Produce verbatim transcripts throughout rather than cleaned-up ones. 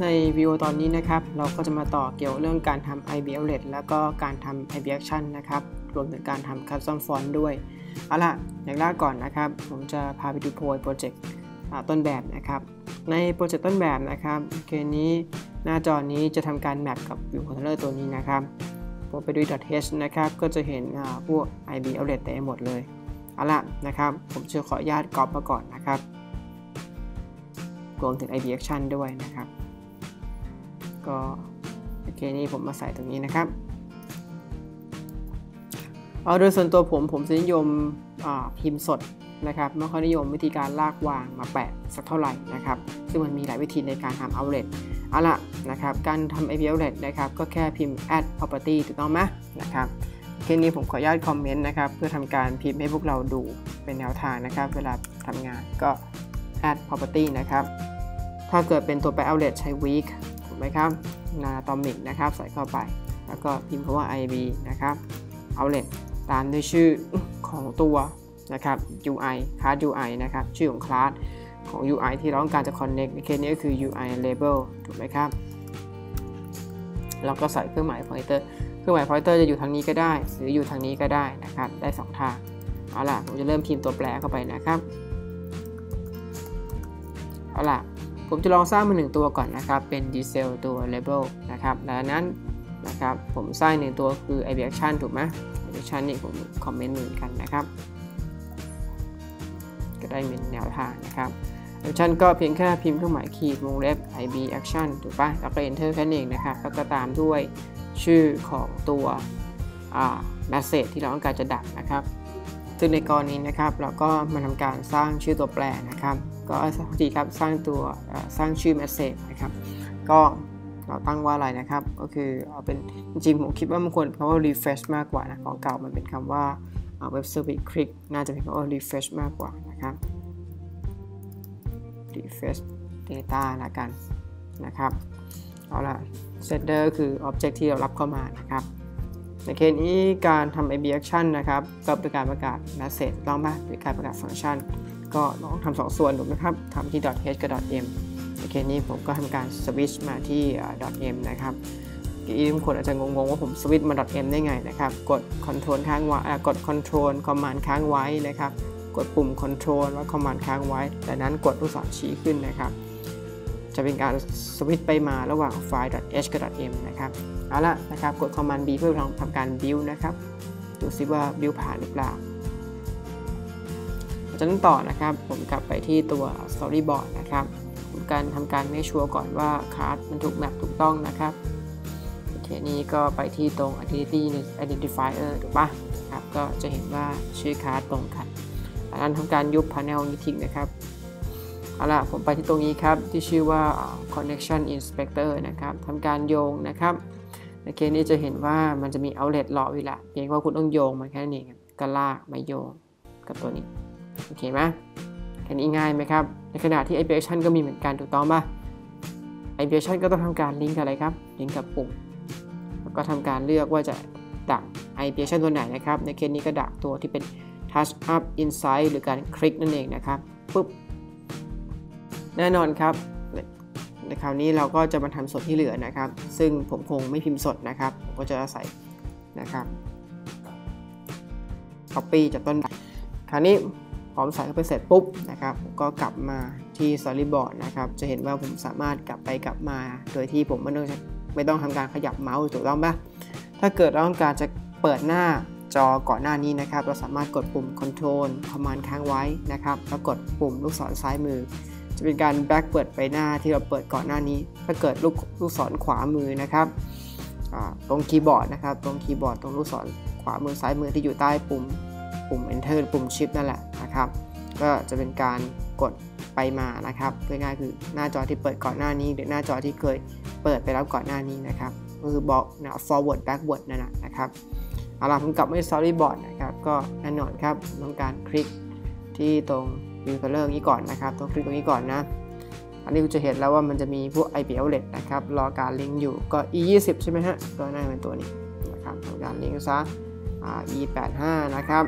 ในวิดีโอตอนนี้นะครับเราก็จะมาต่อเกี่ยวเรื่องการทำ ไอ บี Outlet แล้วก็การทำ ไอ บี Action นะครับรวมถึงการทำ Custom Font ด้วยเอาล่ะอย่างแรกก่อนนะครับผมจะพาไปดูโพรเจกต์ต้นแบบนะครับในโปรเจกต์ต้นแบบนะครับเคสนี้หน้าจอนี้จะทำการแมปกับวิวคอนโทรลเลอร์ตัวนี้นะครับผมไปดู .h นะครับก็จะเห็นพวก ไอ บี Outlet เต็มหมดเลยเอาล่ะนะครับผมจะขออนุญาตก๊อปมาก่อนนะครับรวมถึง ไอ บี Action ด้วยนะครับก็โอเคนี่ผมมาใส่ตรงนี้นะครับเอาโดยส่วนตัวผมผมจะนิยมพิมพ์สดนะครับไม่ค่อยนิยมวิธีการลากวางมาแปะสักเท่าไหร่นะครับซึ่งมันมีหลายวิธีในการทำ Outlet เอาล่ะนะครับการทำ ไอ บี Outlet นะครับก็แค่พิมพ์ add property ถูกต้องไหมนะครับเคสนี้ผมขออนุญาตคอมเมนต์นะครับเพื่อทำการพิมพ์ให้พวกเราดูเป็นแนวทางนะครับเวลาทำงานก็ add property นะครับถ้าเกิดเป็นตัวแปล Outlet ใช้ weekถูกไหมครับนาตอมิกนะครับใส่เข้าไปแล้วก็พิมพ์คำว่า ไอ บี นะครับ Outlet ตามด้วยชื่อของตัวนะครับ ยู ไอ Class ยู ไอ นะครับชื่อของ Class ของ ยู ไอ ที่เราต้องการจะ Connect ในเคสนี้ก็คือ ยู ไอ Label ถูกไหมครับแล้วก็ใส่เครื่องหมาย Pointer เครื่องหมาย Pointer จะอยู่ทางนี้ก็ได้หรืออยู่ทางนี้ก็ได้นะครับได้สองทางเอาล่ะผมจะเริ่มพิมพ์ตัวแปรเข้าไปนะครับเอาล่ะผมจะลองสร้างมาหนึ่งตัวก่อนนะครับเป็นดีเซลตัว Label นะครับดังนั้นนะครับผมสร้างหนึ่งตัวคือ ไอ บี Action ถูกไหม ไอ บี Action นี่ผมคอมเมนต์เหมือนกันนะครับก็ได้เป็นแนวทางนะครับ ไอ บี Action ก็เพียงแค่พิมพ์เครื่องหมายขีดวงเล็บ ไอ บี Action ถูกปะแล้วก็ Enter แค่นั้นเองนะครับแล้วก็ตามด้วยชื่อของตัวMessage ที่เราต้องการจะดักนะครับซึ่งในกรณีนะครับเราก็มาทำการสร้างชื่อตัวแปรนะครับก็สักทีครับสร้างตัวสร้างชื่อ message นะครับก็เราตั้งว่าอะไรนะครับก็คือเอาเป็นจริงผมคิดว่ามันควรคำว่า refresh มากกว่านะของเก่ามันเป็นคำว่า web service click น่าจะเป็นคำว่า refresh มากกว่านะครับ refresh data ละกันนะครับเอาล่ะ setter คือ object ที่เรารับเข้ามานะครับในเคสนี้การทำ ไอ บี action นะครับก็เป็นการประกาศ message ต้องไหมเป็นการประกาศ functionก็ลองทำสองส่วนถูกไหมครับทำที่ .h กับ .m โอเคนี้ผมก็ทำการสวิตช์มาที่ .m นะครับอีกบางคนอาจจะงงๆว่าผมสวิตช์มา .m ได้ไงนะครับกด Control ค้างไว้กด Control Command ค้างไว้นะครับกดปุ่ม Control แล้ว Command ค้างไว้จากนั้นกดลูกศรชี้ขึ้นนะครับจะเป็นการสวิตช์ไปมาระหว่างไฟล์ .h กับ .m นะครับเอาละนะครับกด Command B เพื่อลองทำการ build นะครับดูซิว่า build ผ่านหรือเปล่าจากนั้นต่อนะครับผมกลับไปที่ตัว Storyboard นะครับผมการทำการเมคชัวร์ก่อนว่าคาร์ดมันถูกแมปถูกต้องนะครับโอเคนี้ก็ไปที่ตรง Identity Identifier ถูกปะครับก็จะเห็นว่าชื่อคาร์ดตรงกันจากนั้นทำการยุบ Panel นี้ทิ้งนะครับเอาล่ะผมไปที่ตรงนี้ครับที่ชื่อว่า Connection Inspector นะครับทำการโยงนะครับในเคสนี้จะเห็นว่ามันจะมี Outlet รออยู่ละเพียงว่าคุณต้องโยงมาแค่นี้ก็ลากมาโยงกับตัวนี้โอเคไหมแค่นี้ง่ายไหมครับในขณะที่ ไอ บี Action ก็มีเหมือนกันถูกต้องป่ะ ไอ บี Action ก็ต้องทำการลิงก์กับอะไรครับลิงก์กับปุ่มแล้วก็ทำการเลือกว่าจะดัก ไอ บี Action ตัวไหนนะครับในเคสนี้ก็ดักตัวที่เป็น Touch Up Insight หรือการคลิกนั่นเองนะครับปุ๊บแน่นอนครับในคราวนี้เราก็จะมาทำส่วนที่เหลือนะครับซึ่งผมคงไม่พิมพ์สดนะครับผมก็จะใส่นะครับ Copy จากต้นแบบคราวนี้พร้อมใส่เข้าไปเสร็จปุ๊บนะครับก็กลับมาที่ Storyboard นะครับจะเห็นว่าผมสามารถกลับไปกลับมาโดยที่ผมไม่ต้องไม่ต้องทำการขยับเมาส์ถูกต้องปะถ้าเกิดเราต้องการจะเปิดหน้าจอก่อนหน้านี้นะครับเราสามารถกดปุ่ม Control Command ค้างไว้นะครับแล้วกดปุ่มลูกศรซ้ายมือจะเป็นการ back เปิดไปหน้าที่เราเปิดก่อนหน้านี้ถ้าเกิดลูกลูกศรขวามือนะครับตรงคีย์บอร์ดนะครับตรงคีย์บอร์ดตรงลูกศรขวามือซ้ายมือที่อยู่ใต้ปุ่มปุ่ม Enter ปุ่ม Shift นั่นแหละนะครับก็จะเป็นการกดไปมานะครับง่ายๆคือหน้าจอที่เปิดก่อนหน้านี้หรือหน้าจอที่เคยเปิดไปแล้วก่อนหน้านี้นะครับก็คือบอกนะ forward backward นั่นแหละนะครับเอาล่ะผมกลับมาที่ Storyboard นะครับก็แน่นอนครับต้องการคลิกที่ตรง View Color นี้ก่อนนะครับต้องคลิกตรงนี้ก่อนนะอันนี้คุณจะเห็นแล้วว่ามันจะมีพวก ไอ พี Outlet นะครับรอการลิงก์อยู่ก็ อี ยี่สิบ ใช่ไหมฮะก็น่าจะเป็นตัวนี้นะครับทำการลิงก์ซะ อี แปดสิบห้า นะครับ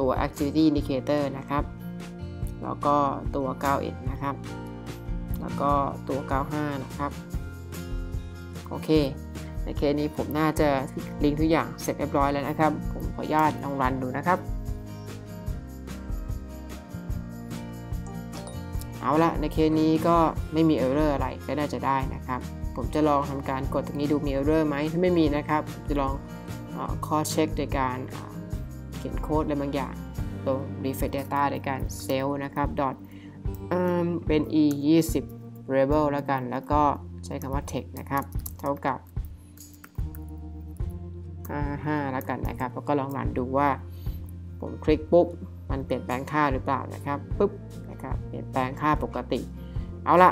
ตัว activity indicator นะครับแล้วก็ตัว เก้า เอ็ด นะครับ แล้วก็ตัวเก้าสิบห้านะครับโอเคในเคสนี้ผมน่าจะลิงก์ทุกอย่างเสร็จเรียบร้อยแล้วนะครับผมขออนุญาตลองรันดูนะครับเอาละในเคสนี้ก็ไม่มีเออร์เรอร์อะไรก็น่าจะได้นะครับผมจะลองทำการกดตรงนี้ดูมีเออร์เรอร์ไหมถ้าไม่มีนะครับจะลองคอเช็คโดยการเขียนโค้ดอะไรบางอย่างลง refresh data โดยการ self นะครับ dot เป็น e ยี่สิบ label แล้วกันแล้วก็ใช้คำว่า text นะครับเท่ากับห้าสิบห้าแล้วกันนะครับแล้วก็ลองรันดูว่าผมคลิกปุ๊บมันเปลี่ยนแปลงค่าหรือเปล่านะครับปุ๊บนะครับเปลี่ยนแปลงค่าปกติเอาละ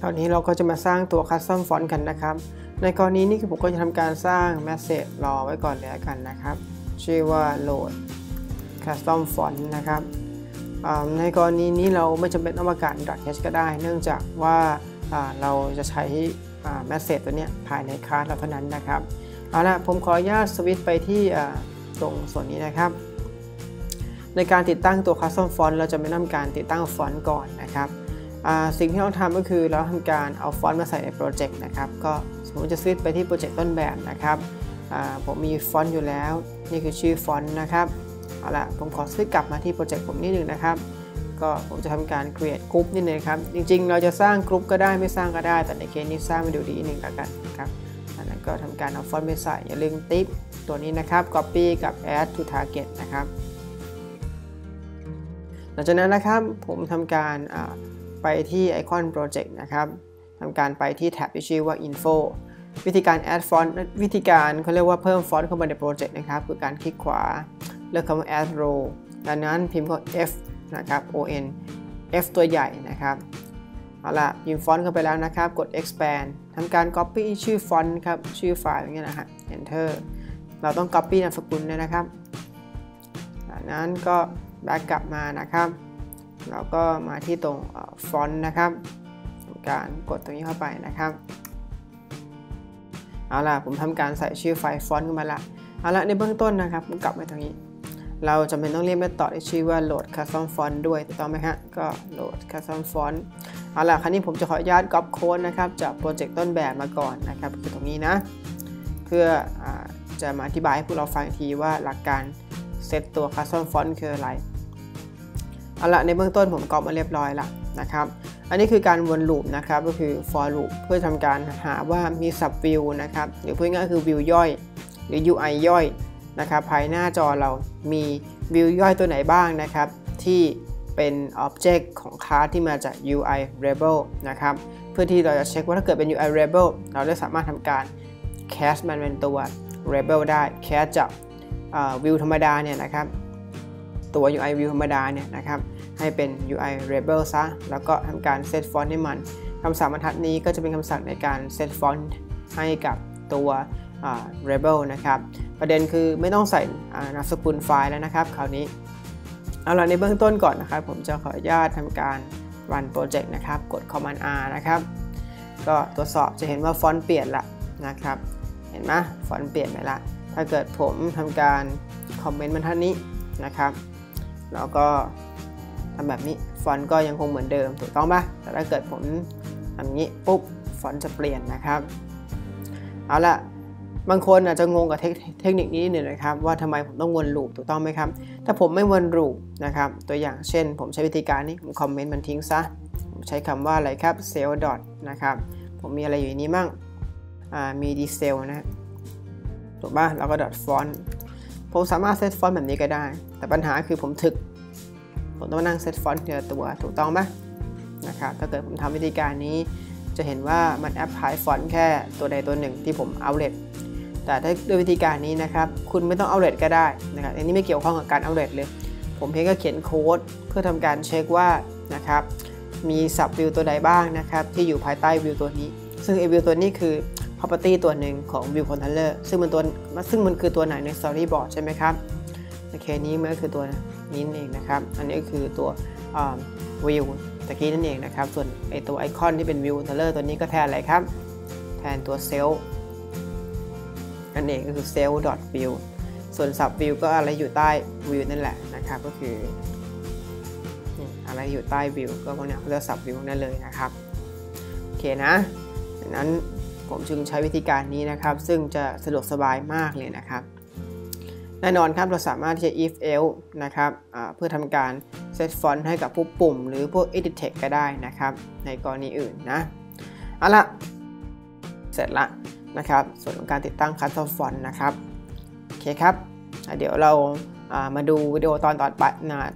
คราวนี้เราก็จะมาสร้างตัว custom font กันนะครับในกรณีนี้คือผมก็จะทำการสร้าง message รอไว้ก่อนแล้วกันนะครับชื่อว่า load custom font นะครับในกรณีนี้เราไม่จำเป็นต้องประกาศ .h ก็ได้เนื่องจากว่าเราจะใช้ message ตัวนี้ภายในคลาสเราเท่านั้นนะครับเอาละผมขออนุญาตสวิตช์ไปที่ตรงส่วนนี้นะครับในการติดตั้งตัว custom font เราจะไม่นำการติดตั้งฟอนต์ก่อนนะครับสิ่งที่เราทำก็คือเราทำการเอาฟอนต์มาใส่ในโปรเจกต์นะครับก็ผมจะสวิตช์ไปที่โปรเจกต์ต้นแบบนะครับผมมีฟอนต์อยู่แล้วนี่คือชื่อฟอนต์นะครับเอาละผมขอสวิตช์กลับมาที่โปรเจกต์ผมนิดหนึ่งนะครับก็ผมจะทำการ create group นิดนึงครับจริงๆเราจะสร้างกลุ่มก็ได้ไม่สร้างก็ได้แต่ในเคสนี้สร้างมาดูดีหนึ่งแล้วกันครับแล้วก็ทำการเอาฟอนต์ไปใส่อย่าลืมติ๊บตัวนี้นะครับ copy กับ add to target นะครับหลังจากนั้นนะครับผมทำการไปที่ไอคอนโปรเจกต์นะครับทำการไปที่แท็บที่ชื่อว่า info วิธีการ add font วิธีการเขาเรียกว่าเพิ่มฟอนต์เข้ามาในโปรเจกต์นะครับคือการคลิกขวาเลือกคำว่า add row ดังนั้นพิมพ์คำ f นะครับ on f ตัวใหญ่นะครับเอาล่ะพิมพ์ฟอนต์เข้าไปแล้วนะครับกด expand ทำการ copy ชื่อฟอนต์ครับชื่อไฟล์อย่างเงี้ยนะฮะ enter เราต้อง copy นามสกุลด้วยนะครับจากนั้นก็แบ็กกลับมานะครับเราก็มาที่ตรงฟอนต์นะครับทำการกดตรงนี้เข้าไปนะครับเอาล่ะผมทำการใส่ชื่อไฟล์ฟอนต์ขึ้นมาละเอาล่ะในเบื้องต้นนะครับผมกลับไปตรงนี้เราจำเป็นต้องเรียกเมธอดที่ชื่อว่า load custom font ด้วยถูกต้องไหมฮะก็ load custom font เอาล่ะคราวนี้ผมจะขออนุญาตก๊อปโค้ดนะครับจากโปรเจกต์ต้นแบบมาก่อนนะครับคือตรงนี้นะเพื่อจะมาอธิบายให้พวกเราฟังอีกทีว่าหลักการเซตตัว custom font คืออะไรเอาล่ะในเบื้องต้นผมก๊อปมาเรียบร้อยละนะครับอันนี้คือการวนลูปนะครับก็คือ for loop เพื่อทำการหาว่ามี sub view นะครับหรือพูดง่ายๆคือ view ย่อยหรือ ยู ไอ ย่อยนะครับภายหน้าจอเรามีวิวย่อยตัวไหนบ้างนะครับที่เป็นอ็อบเจกต์ของคลาสที่มาจาก ยู ไอ label นะครับเพื่อที่เราจะเช็คว่าถ้าเกิดเป็น ยู ไอ label เราได้สามารถทำการ cast มันเป็นตัว label ได้ cast จากวิวธรรมดาเนี่ยนะครับตัว ยู ไอ view ธรรมดาเนี่ยนะครับให้เป็น ยู ไอ label ซะแล้วก็ทำการ set font ให้มันคำสั่งบรรทัดนี้ก็จะเป็นคำสั่งในการ set font ให้กับตัวRebel นะครับประเด็นคือไม่ต้องใส่นามสกุลไฟล์แล้วนะครับคราวนี้เอาล่ะในเบื้องต้นก่อนนะครับผมจะขออนุญาตทำการ Run Project นะครับกด Command R นะครับก็ตรวจสอบจะเห็นว่าฟอนต์เปลี่ยนละนะครับเห็นไหมฟอนต์เปลี่ยนไปละถ้าเกิดผมทำการคอมเมนต์บรรทัดนี้นะครับแล้วก็ทำแบบนี้ฟอนต์ก็ยังคงเหมือนเดิมถูกต้องปะแต่ถ้าเกิดผมทำนี้ปุ๊บฟอนต์จะเปลี่ยนนะครับเอาล่ะบางคนอาจจะงงกับเทคนิคนี้นิดหนึ่งนะครับว่าทำไมผมต้องวนลูปถูกต้องไหมครับถ้าผมไม่วนลูปนะครับตัวอย่างเช่นผมใช้วิธีการนี้ผมคอมเมนต์มันทิ้งซะผมใช้คำว่าอะไรครับ cell ดอทนะครับผมมีอะไรอยู่นี้มั่งมี ดี เซล นะถูกป่ะแล้วก็ dot font ผมสามารถเซตฟอนต์แบบนี้ก็ได้แต่ปัญหาคือผมถึกผมต้องนั่งเซตฟอนต์ทีละตัวถูกต้องไหมนะครับถ้าเกิดผมทำวิธีการนี้จะเห็นว่ามันแอปพลายฟอนต์แค่ตัวใดตัวหนึ่งที่ผมเอาเลทแต่ถ้าด้วยวิธีการนี้นะครับคุณไม่ต้องเอาเลทก็ได้นะครับอันนี้ไม่เกี่ยวข้องกับการเอาเลทเลยผมเพียงก็เขียนโค้ดเพื่อทำการเช็คว่านะครับมี sub view ตัวใดบ้างนะครับที่อยู่ภายใต้ view ตัวนี้ซึ่งไอ้ view ตัวนี้คือ property ตัวหนึ่งของ view controller ซึ่งมันตัวซึ่งมันคือตัวไหนใน storyboard ใช่ไหมครับโอเคนี้มันก็คือตัวนี้เองนะครับอันนี้ก็คือตัว view ตะกี้นั่นเองนะครับส่วนไอ้ตัวไอคอนที่เป็น view controller ตัวนี้ก็แทนอะไรครับแทนตัว cellนั่นเองก็คือ cell dot view ส่วน sub view ก็อะไรอยู่ใต้ view นั่นแหละนะครับก็คืออะไรอยู่ใต้ view ก็พวกนี้เขาเรียก sub view นั่นเลยนะครับ เคนะดังนั้นผมจึงใช้วิธีการนี้นะครับซึ่งจะสะดวกสบายมากเลยนะครับแน่นอนครับเราสามารถที่จะ if else นะครับเพื่อทำการ set font ให้กับพวกปุ่มหรือพวก edit text ก็ได้นะครับในกรณีอื่นนะเอาละเสร็จละนะครับส่วนของการติดตั้ง custom font นะครับโอเคครับเดี๋ยวเรามาดูวิดีโอตอนต่อไป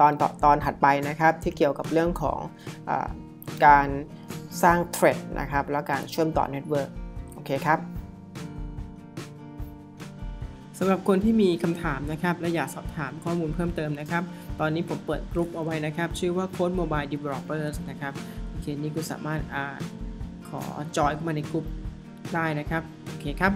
ตอนต่อตอนถัดไปนะครับที่เกี่ยวกับเรื่องของการสร้าง thread นะครับแล้วการเชื่อมต่อ network โอเคครับสำหรับคนที่มีคำถามนะครับและอยากสอบถามข้อมูลเพิ่มเติมนะครับตอนนี้ผมเปิดกลุ่มเอาไว้นะครับชื่อว่า Code Mobile Developers นะครับโอเคนี่คุณสามารถขอจอยเข้ามาในกลุ่มได้นะครับโอเคครับ